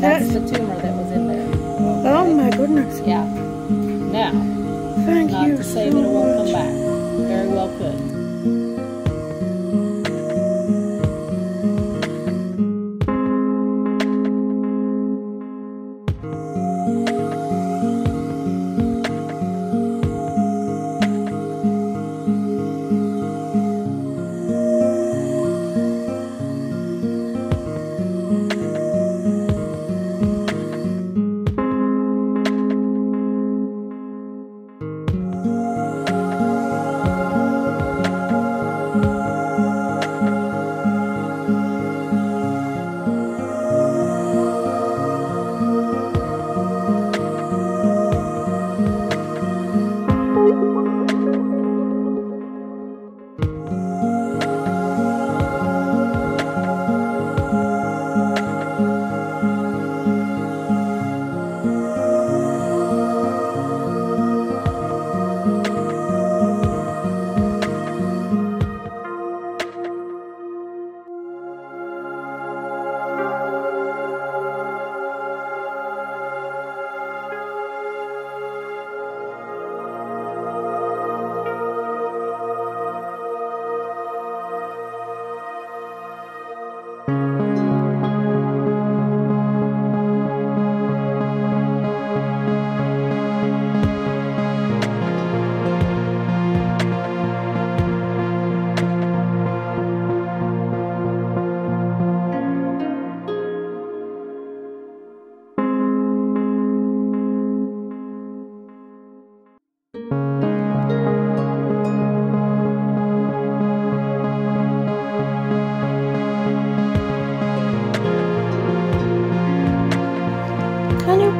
That's the tumor that was in there. Oh my goodness. Yeah. Now, thank you so much. Not to say that it won't come back. Very well could.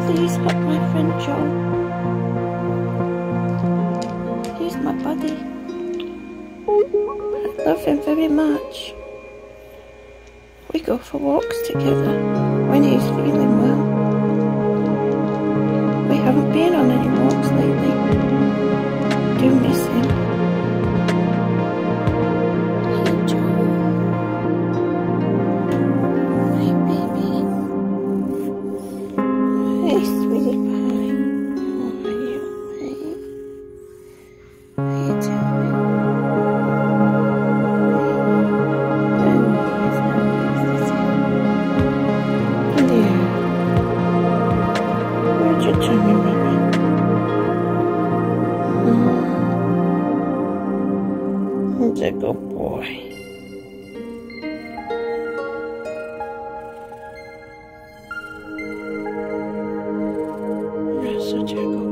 Please help my friend Joe. He's my buddy. I love him very much. We go for walks together when he's feeling well. We haven't been on any walks lately. I do miss him. He's a good boy. You're such a good boy.